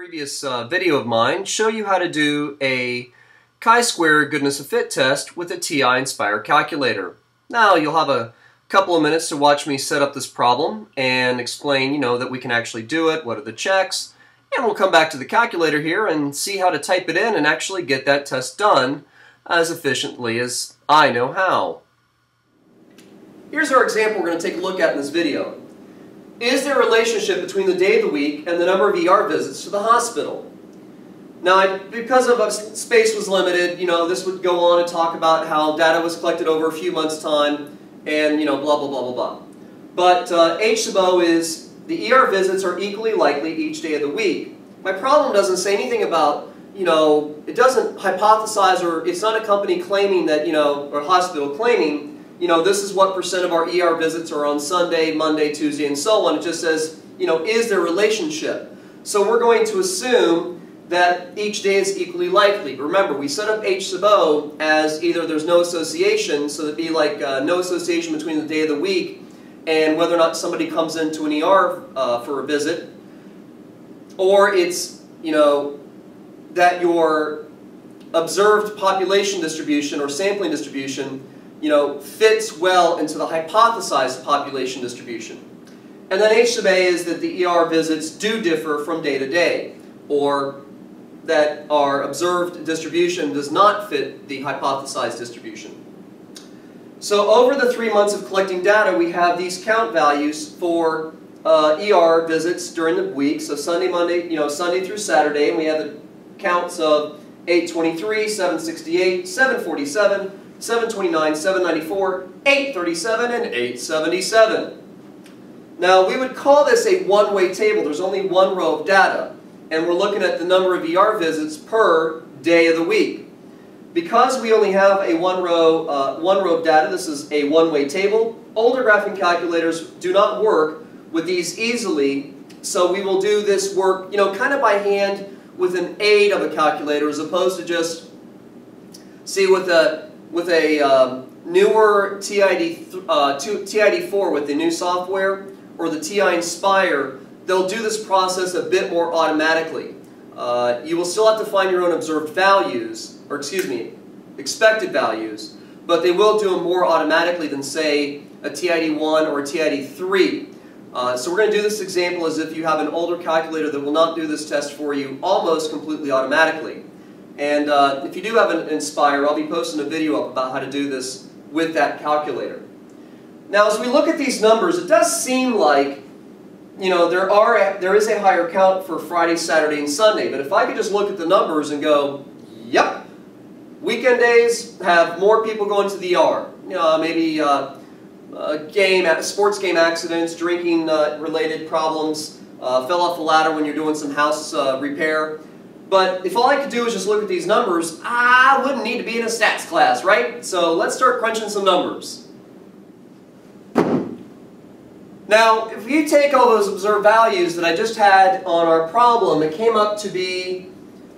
previous video of mine show you how to do a chi-square goodness of fit test with a TI-Nspire calculator. Now you'll have a couple of minutes to watch me set up this problem and explain, you know, that we can actually do it, what are the checks, and we'll come back to the calculator here and see how to type it in and actually get that test done as efficiently as I know how. Here's our example we're going to take a look at in this video. Is there a relationship between the day of the week and the number of ER visits to the hospital? Now, because space was limited, you know, this would go on and talk about how data was collected over a few months' time and, you know, blah, blah, blah, blah, blah. But H sub O is the ER visits are equally likely each day of the week. My problem doesn't say anything about, you know, it doesn't hypothesize, or it's not a company claiming that, you know, or a hospital claiming, you know, this is what percent of our ER visits are on Sunday, Monday, Tuesday, and so on. It just says, you know, is there a relationship? So we're going to assume that each day is equally likely. Remember, we set up H sub O as either there's no association, so it'd be like no association between the day of the week and whether or not somebody comes into an ER for a visit, or it's, you know, that your observed population distribution or sampling distribution, you know, fits well into the hypothesized population distribution. And then H sub A is that the ER visits do differ from day to day, or that our observed distribution does not fit the hypothesized distribution. So over the 3 months of collecting data, we have these count values for ER visits during the week. So Sunday, Monday, you know, Sunday through Saturday, and we have the counts of 823, 768, 747, 729, 794, 837, and 877. Now, we would call this a one-way table. There's only one row of data, and we're looking at the number of ER visits per day of the week. Because we only have a one row of data, this is a one-way table. Older graphing calculators do not work with these easily, so we will do this work, you know, kind of by hand with an aid of a calculator, as opposed to just see with a newer TID4 with the new software, or the TI-Nspire, they'll do this process a bit more automatically. You will still have to find your own observed values, or excuse me, expected values, but they will do them more automatically than, say, a TID1 or a TID3. So we're going to do this example as if you have an older calculator that will not do this test for you almost completely automatically. And if you do have an Nspire, I'll be posting a video up about how to do this with that calculator. Now, as we look at these numbers, it does seem like, you know, there is a higher count for Friday, Saturday, and Sunday. But if I could just look at the numbers and go, yep, weekend days have more people going to the ER. You know, maybe sports game accidents, drinking-related problems, fell off the ladder when you're doing some house repair. But if all I could do is just look at these numbers, I wouldn't need to be in a stats class, right? So let's start crunching some numbers. Now, if you take all those observed values that I just had on our problem, it came up to be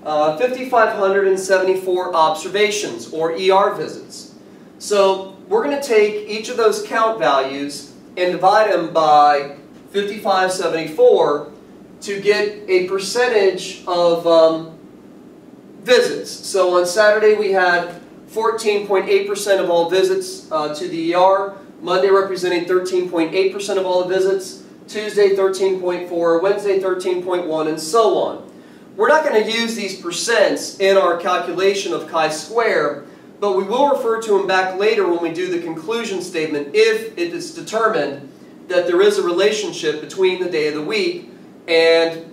5,574 observations, or ER visits. So we're going to take each of those count values and divide them by 5,574, to get a percentage of visits. So on Saturday we had 14.8% of all visits to the ER, Monday representing 13.8% of all the visits, Tuesday 13.4%, Wednesday 13.1%, and so on. We're not going to use these percents in our calculation of chi-square, but we will refer to them back later when we do the conclusion statement if it is determined that there is a relationship between the day of the week and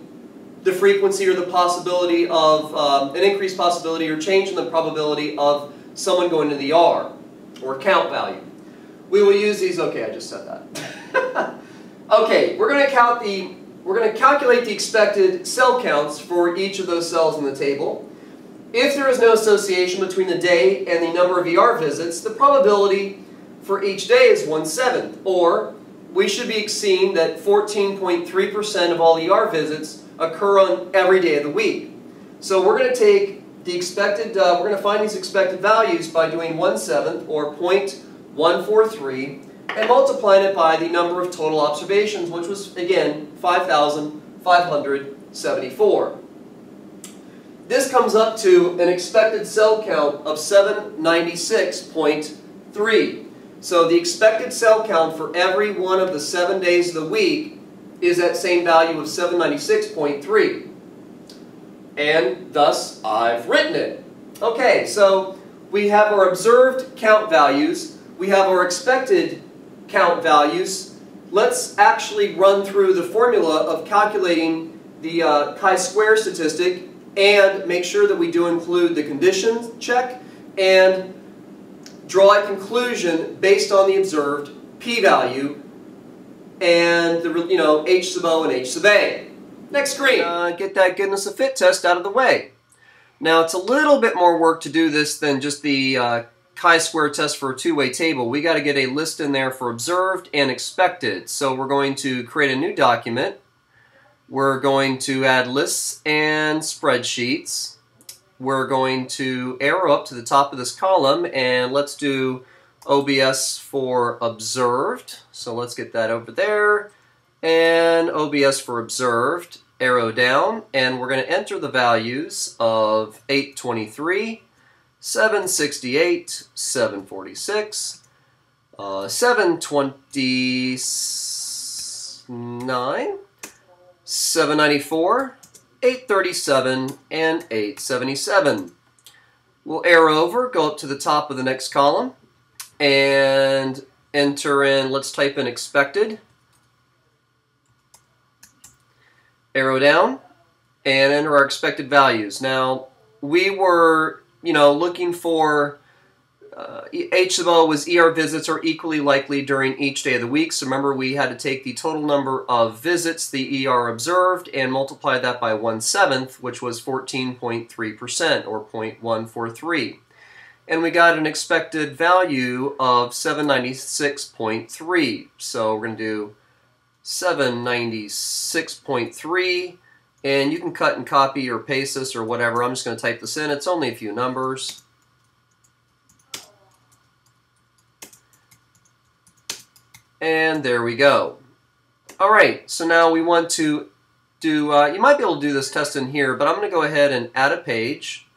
the frequency or the possibility of an increased possibility or change in the probability of someone going to the ER, or count value. We will use these. Okay, I just said that. Okay, we're going to calculate the expected cell counts for each of those cells in the table. If there is no association between the day and the number of ER visits, the probability for each day is 1/7, or we should be seeing that 14.3% of all ER visits occur on every day of the week. So we're going to take the expected, we're going to find these expected values by doing 1/7, or 0.143, and multiplying it by the number of total observations, which was, again, 5,574. This comes up to an expected cell count of 796.3. So the expected cell count for every one of the 7 days of the week is that same value of 796.3. And thus, I've written it. Okay, so we have our observed count values. We have our expected count values. Let's actually run through the formula of calculating the chi-square statistic and make sure that we do include the condition check and draw a conclusion based on the observed p-value and the H sub O and H sub A. Next screen. Get that goodness of fit test out of the way. Now it's a little bit more work to do this than just the chi-square test for a two-way table. We got to get a list in there for observed and expected. So we're going to create a new document. We're going to add lists and spreadsheets. We're going to arrow up to the top of this column, and let's do OBS for observed. So let's get that over there. And OBS for observed, arrow down, and we're going to enter the values of 823, 768, 746, 729, 794, 837, and 877. We'll arrow over, go up to the top of the next column, and enter in, let's type in expected, arrow down, and enter our expected values. Now, we were, looking for H sub O was ER visits are equally likely during each day of the week. So remember, we had to take the total number of visits the ER observed and multiply that by 1/7, which was 14.3% or 0.143. And we got an expected value of 796.3. So we're going to do 796.3. And you can cut and copy or paste this or whatever. I'm just going to type this in. It's only a few numbers. And there we go. All right, so now we want to do, you might be able to do this test in here, but I'm going to go ahead and add a page,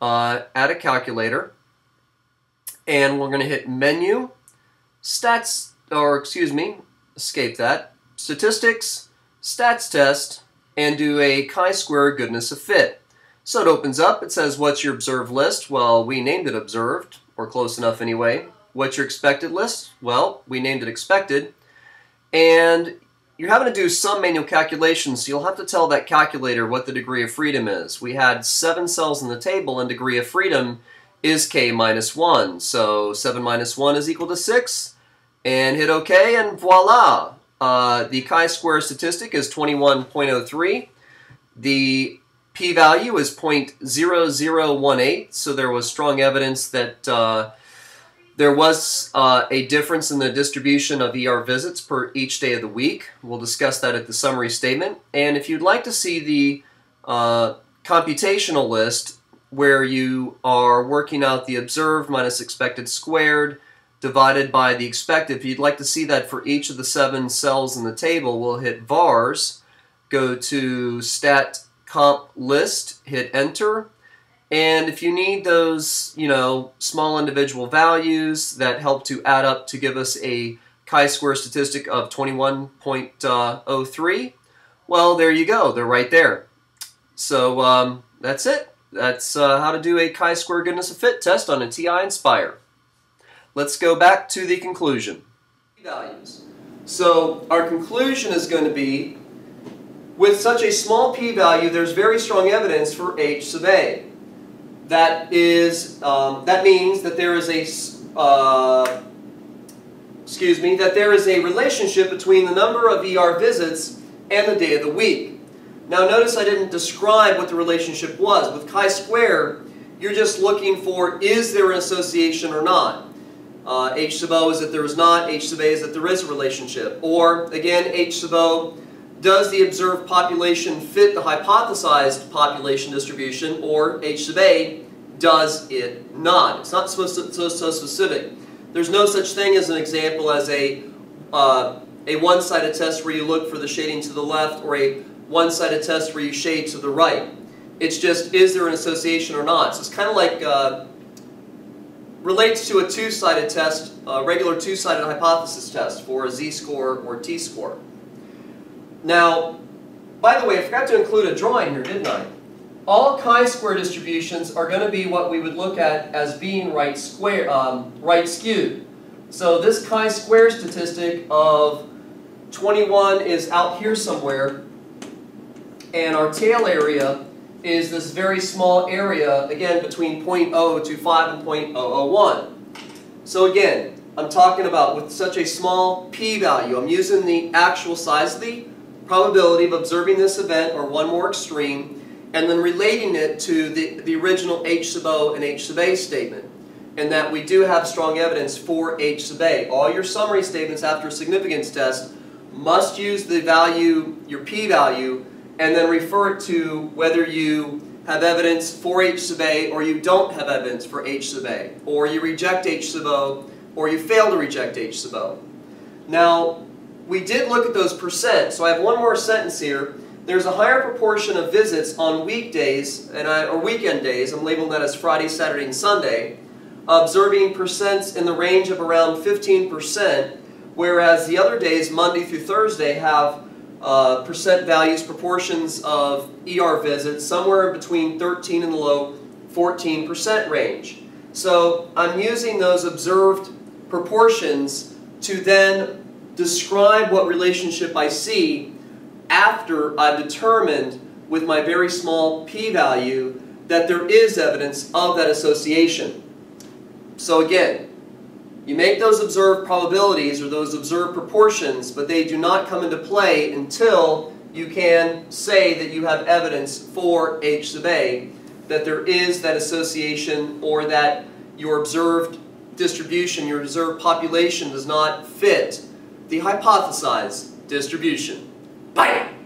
add a calculator, and we're going to hit menu, stats, or excuse me, escape that, statistics, stats test, and do a chi-square goodness of fit. So it opens up, it says, what's your observed list? Well, we named it observed, or close enough anyway. What's your expected list? Well, we named it expected. And you're having to do some manual calculations, so you'll have to tell that calculator what the degree of freedom is. We had 7 cells in the table, and degree of freedom is k minus 1. So 7 minus 1 is equal to 6. And hit OK, and voila! The chi-square statistic is 21.03. The p-value is 0.0018, so there was strong evidence that there was a difference in the distribution of ER visits per each day of the week. We'll discuss that at the summary statement. And if you'd like to see the computational list where you are working out the observed minus expected squared divided by the expected, if you'd like to see that for each of the 7 cells in the table, we'll hit VARS, go to stat comp list, hit enter. And if you need those, small individual values that help to add up to give us a chi-square statistic of 21.03, well, there you go. They're right there. So that's it. That's how to do a chi-square goodness of fit test on a TI-Nspire. Let's go back to the conclusion. Values. So our conclusion is going to be, with such a small p-value, there's very strong evidence for H sub A. That is, that means that there is a, that there is a relationship between the number of ER visits and the day of the week. Now notice I didn't describe what the relationship was. With chi-square, you're just looking for, is there an association or not? H sub O is that there is not, H sub A is that there is a relationship. Or, again, H sub O, does the observed population fit the hypothesized population distribution, or H sub A, does it not? It's not so specific. There's no such thing as an example as a one-sided test where you look for the shading to the left or a one-sided test where you shade to the right. It's just, is there an association or not? So it's kind of like, relates to a two-sided test, a regular two-sided hypothesis test for a z-score or t-score. Now, by the way, I forgot to include a drawing here, didn't I? All chi-square distributions are going to be what we would look at as being right skewed. So this chi-square statistic of 21 is out here somewhere, and our tail area is this very small area, again, between 0.025 and 0.001. So again, I'm talking about with such a small p-value, I'm using the actual size of the probability of observing this event or one more extreme, and then relating it to the original H sub O and H sub A statement, and that we do have strong evidence for H sub A. All your summary statements after a significance test must use the value, your p-value, and then refer it to whether you have evidence for H sub A or you don't have evidence for H sub A, or you reject H sub O, or you fail to reject H sub O. Now, we did look at those percent, so I have one more sentence here. There's a higher proportion of visits on weekdays and or weekend days, I'm labeling that as Friday, Saturday, and Sunday, observing percents in the range of around 15%, whereas the other days, Monday through Thursday, have percent values, proportions of ER visits somewhere between 13 and the low 14% range. So I'm using those observed proportions to then describe what relationship I see after I've determined with my very small p-value that there is evidence of that association. So again, you make those observed probabilities or those observed proportions, but they do not come into play until you can say that you have evidence for H sub A, that there is that association or that your observed distribution, your observed population does not fit the hypothesized distribution. Bam!